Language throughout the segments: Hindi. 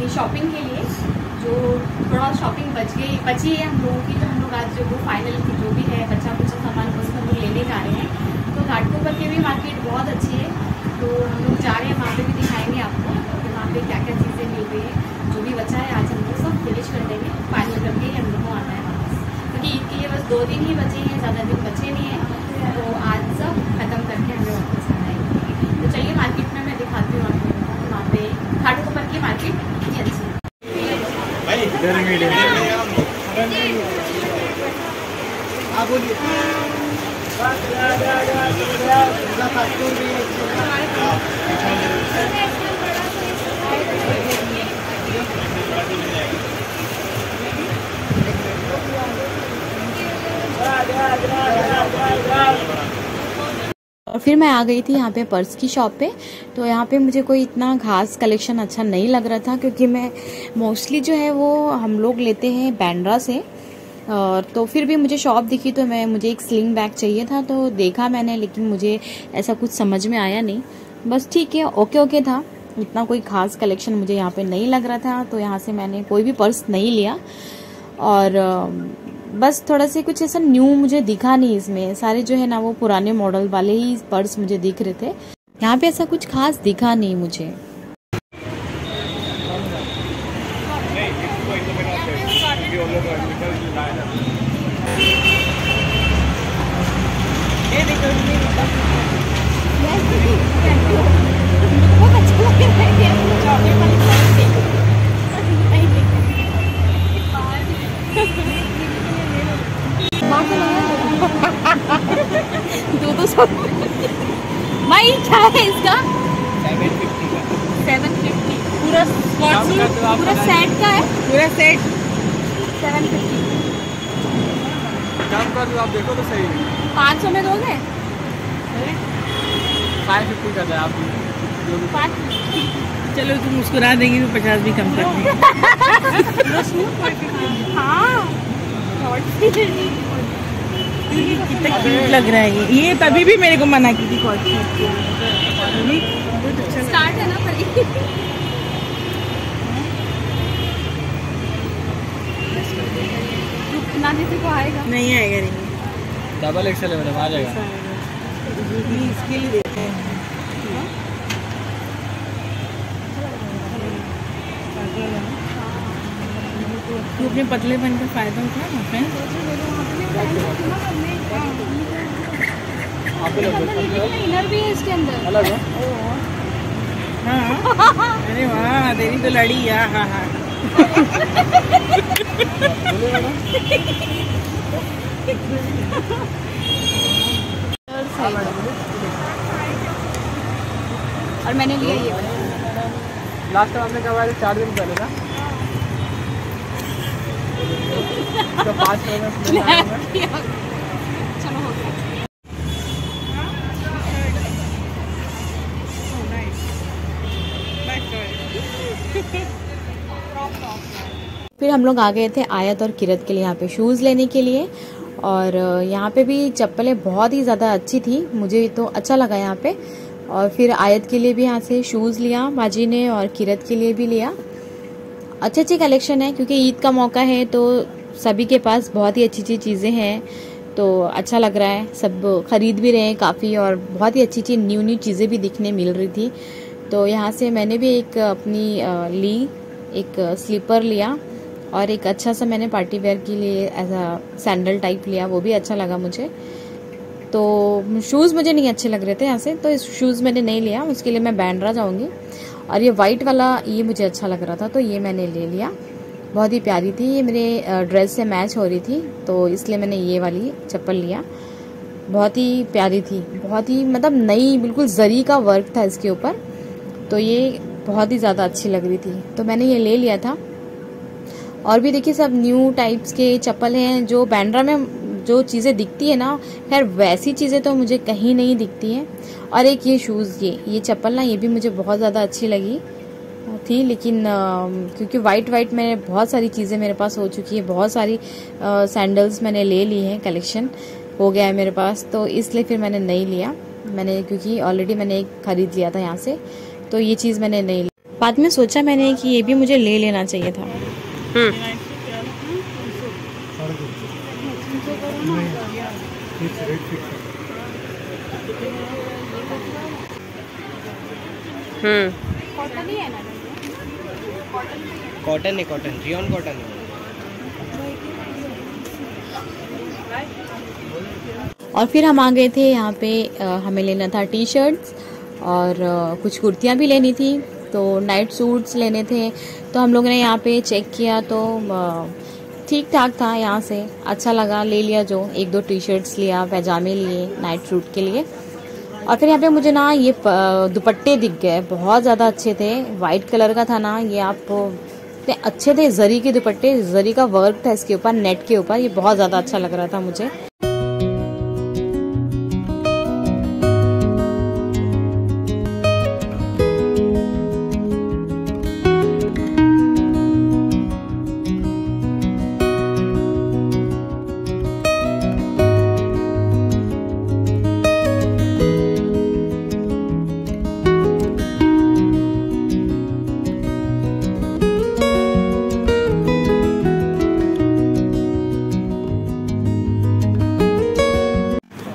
अपनी शॉपिंग के लिए। जो थोड़ा शॉपिंग बची है हम लोगों की, तो हम लोग आज जो फाइनल जो भी है बच्चा कुछ सामान वो सब लोग लेने जा रहे हैं। तो घाटकोपर के भी मार्केट बहुत अच्छी है, तो हम लोग जा रहे हैं वहाँ पर भी दिखाएंगे आपको कि वहाँ पर क्या क्या चीज़ें मिल रही है। जो भी बचा है आज हम लोग सब फिनिश कर देंगे, फाइनल करके ही हम लोग को आना है वापस, क्योंकि ईद के लिए बस 2 दिन ही बचे हैं, ज़्यादा दिन बचे नहीं हैं, तो आज सब खत्म करके हमें वापस आना है। तो चलिए मार्केट में मैं दिखाती हूँ आपको, वहाँ पे घाटकोपर की मार्केट कितनी अच्छी है। और फिर मैं आ गई थी यहाँ पे पर्स की शॉप पे। तो यहाँ पे मुझे कोई इतना खास कलेक्शन अच्छा नहीं लग रहा था, क्योंकि मैं मोस्टली जो है वो हम लोग लेते हैं बांद्रा से। और तो फिर भी मुझे शॉप दिखी, तो मुझे एक स्लिंग बैग चाहिए था, तो देखा मैंने, लेकिन मुझे ऐसा कुछ समझ में आया नहीं, बस ठीक है ओके था। इतना कोई खास कलेक्शन मुझे यहाँ पर नहीं लग रहा था, तो यहाँ से मैंने कोई भी पर्स नहीं लिया। और बस थोड़ा से कुछ ऐसा न्यू मुझे दिखा नहीं इसमें, सारे जो है ना वो पुराने मॉडल वाले ही पर्स मुझे दिख रहे थे। यहाँ पे ऐसा कुछ खास दिखा नहीं मुझे। भाई क्या है इसका? 750 का। 750 पूरा पूरा सेट का है, पूरा सेट 750। दाम का तो आप देखो तो सही है। 500 में दोगे? 550 का है आप जो 550। चलो तुम मुस्कुरा देंगे तो 50 भी कम कर देंगे। हाँ कितना क्यूट लग रहा है ये तभी भी मेरे को मना की थी। स्टार्ट है ना को आएगा नहीं आएगा, नहीं डबल एक्सेल है आ जाएगा इसके लिए देते हैं। तू अपने पतले बन का फायदा उठाया इनर भी है इसके अंदर अलग है। हाँ अरे वाह तेरी तो लड़ी है। हाँ और मैंने लिया ये लास्ट टाइम हमने कहा 4 दिन पहले था। तो 5 फिर हम लोग आ गए थे आयत और किरत के लिए यहाँ पे शूज़ लेने के लिए। और यहाँ पे भी चप्पलें बहुत ही ज़्यादा अच्छी थी, मुझे तो अच्छा लगा यहाँ पे। और फिर आयत के लिए भी यहाँ से शूज़ लिया बाजी ने, और किरत के लिए भी लिया। अच्छे कलेक्शन है, क्योंकि ईद का मौका है तो सभी के पास बहुत ही अच्छी अच्छी चीज़ें हैं, तो अच्छा लग रहा है। सब खरीद भी रहे हैं काफ़ी, और बहुत ही अच्छी अच्छी न्यू चीज़ें भी दिखने मिल रही थी। तो यहाँ से मैंने भी एक अपनी ली, एक स्लीपर लिया, और एक अच्छा सा मैंने पार्टी वेयर के लिए ऐसा सैंडल टाइप लिया, वो भी अच्छा लगा मुझे। तो शूज़ मुझे नहीं अच्छे लग रहे थे यहाँ से, तो इस शूज़ मैंने नहीं लिया, उसके लिए मैं बांद्रा जाऊँगी। और ये वाइट वाला ये मुझे अच्छा लग रहा था, तो ये मैंने ले लिया, बहुत ही प्यारी थी, ये मेरे ड्रेस से मैच हो रही थी, तो इसलिए मैंने ये वाली चप्पल लिया। बहुत ही प्यारी थी, बहुत ही मतलब नई, बिल्कुल जरी का वर्क था इसके ऊपर, तो ये बहुत ही ज़्यादा अच्छी लग रही थी, तो मैंने ये ले लिया था। और भी देखिए सब न्यू टाइप्स के चप्पल हैं। जो बांद्रा में जो चीज़ें दिखती है ना, खैर वैसी चीज़ें तो मुझे कहीं नहीं दिखती हैं। और एक ये शूज़, ये चप्पल ना, ये भी मुझे बहुत ज़्यादा अच्छी लगी थी, लेकिन क्योंकि वाइट मैंने बहुत सारी चीज़ें मेरे पास हो चुकी है, बहुत सारी सैंडल्स मैंने ले ली हैं, कलेक्शन हो गया है मेरे पास, तो इसलिए फिर मैंने नहीं लिया। मैंने क्योंकि ऑलरेडी मैंने एक ख़रीद लिया था यहाँ से, तो ये चीज़ मैंने नहीं ली। बाद में सोचा मैंने कि ये भी मुझे ले लेना चाहिए था। कॉटन है, कॉटन रियॉन कॉटन है। और फिर हम आ गए थे यहाँ पे, हमें लेना था टी शर्ट्स और कुछ कुर्तियाँ भी लेनी थी, तो नाइट सूट्स लेने थे। तो हम लोगों ने यहाँ पे चेक किया तो ठीक ठाक था, यहाँ से अच्छा लगा, ले लिया। जो एक दो टी शर्ट्स लिया, पैजामे लिए नाइट सूट के लिए। और फिर यहाँ पे मुझे ना ये दुपट्टे दिख गए, बहुत ज़्यादा अच्छे थे, वाइट कलर का था ना ये, आप इतने अच्छे थे, जरी के दुपट्टे, जरी का वर्क था इसके ऊपर, नेट के ऊपर, ये बहुत ज़्यादा अच्छा लग रहा था मुझे।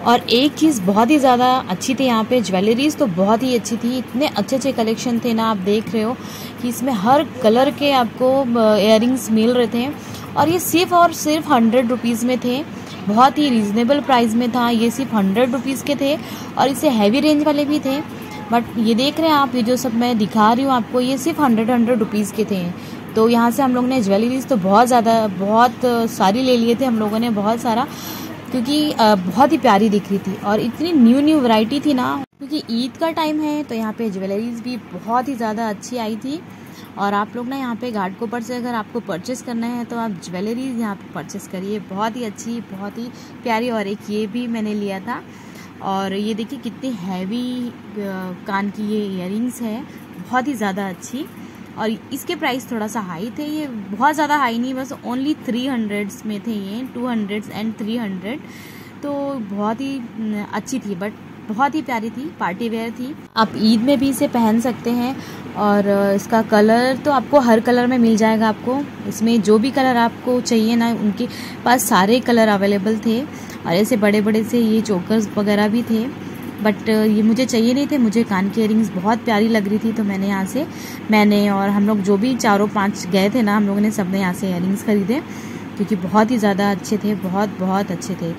और एक चीज़ बहुत ही ज़्यादा अच्छी थी यहाँ पे, ज्वेलरीज तो बहुत ही अच्छी थी, इतने अच्छे अच्छे कलेक्शन थे ना, आप देख रहे हो कि इसमें हर कलर के आपको इयररिंग्स मिल रहे थे। और ये सिर्फ और सिर्फ 100 रुपीज़ में थे, बहुत ही रीज़नेबल प्राइस में था, ये सिर्फ 100 रुपीज़ के थे। और इससे हैवी रेंज वाले भी थे, बट ये देख रहे हैं आप, ये जो सब मैं दिखा रही हूँ आपको, ये सिर्फ 100 रुपीज़ के थे। तो यहाँ से हम लोग ने ज्वेलरीज तो बहुत ज़्यादा, बहुत सारी ले लिए थे हम लोगों ने, बहुत सारा, क्योंकि बहुत ही प्यारी दिख रही थी और इतनी न्यू न्यू वैरायटी थी ना, क्योंकि ईद का टाइम है। तो यहाँ पे ज्वेलरीज भी बहुत ही ज़्यादा अच्छी आई थी। और आप लोग ना यहाँ पे घाटकोपर से अगर आपको परचेस करना है तो आप ज्वेलरीज यहाँ पे परचेस करिए, बहुत ही अच्छी, बहुत ही प्यारी। और एक ये भी मैंने लिया था, और ये देखिए कितनी हैवी कान की ये इयररिंग्स है, बहुत ही ज़्यादा अच्छी। और इसके प्राइस थोड़ा सा हाई थे, ये बहुत ज़्यादा हाई नहीं, बस ओनली 300s में थे ये, 200s एंड 300। तो बहुत ही अच्छी थी, बट बहुत ही प्यारी थी, पार्टी वेयर थी, आप ईद में भी इसे पहन सकते हैं। और इसका कलर तो आपको हर कलर में मिल जाएगा, आपको इसमें जो भी कलर आपको चाहिए ना, उनके पास सारे कलर अवेलेबल थे। और ऐसे बड़े बड़े से ये चोकर्स वगैरह भी थे, बट ये मुझे चाहिए नहीं थे, मुझे कान की इयररिंग्स बहुत प्यारी लग रही थी। तो मैंने यहाँ से, मैंने और हम लोग जो भी 4-5 गए थे ना, हम लोगों ने सब ने यहाँ से इयररिंग्स खरीदे, क्योंकि बहुत ही ज़्यादा अच्छे थे, बहुत अच्छे थे।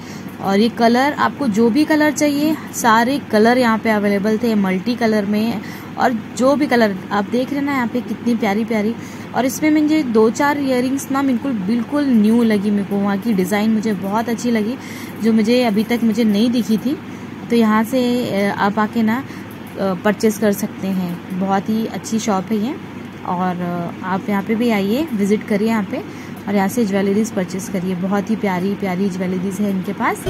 और ये कलर, आपको जो भी कलर चाहिए सारे कलर यहाँ पे अवेलेबल थे, मल्टी कलर में, और जो भी कलर आप देख रहे हैं ना यहाँ पे, कितनी प्यारी प्यारी। और इसमें मुझे 2-4 इयररिंग्स ना बिल्कुल न्यू लगी मेरे को, वहाँ की डिज़ाइन मुझे बहुत अच्छी लगी, जो मुझे अभी तक मुझे नहीं दिखी थी। तो यहाँ से आप आके ना परचेज़ कर सकते हैं, बहुत ही अच्छी शॉप है ये। और आप यहाँ पे भी आइए, विज़िट करिए यहाँ पे, और यहाँ से ज्वेलरीज परचेज़ करिए, बहुत ही प्यारी प्यारी ज्वेलरीज है इनके पास।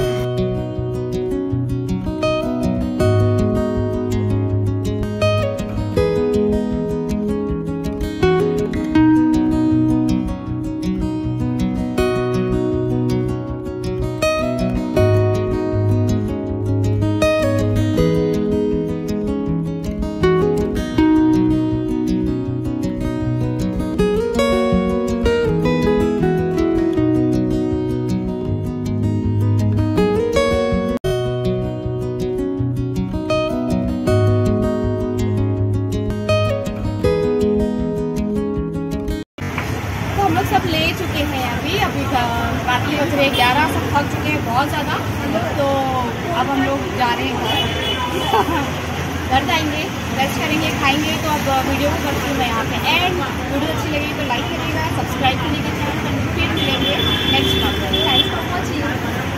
बहुत ज़्यादा, तो अब हम लोग जा रहे हैं घर, जाएंगे रेस्ट करेंगे, खाएंगे। तो अब वीडियो को करती हूँ मैं यहाँ पे एंड। वीडियो अच्छी लगेगी तो लाइक करिएगा, सब्सक्राइब करिएगा चैनल, फिर मिलेंगे नेक्स्ट वीडियो में। Thanks for watching.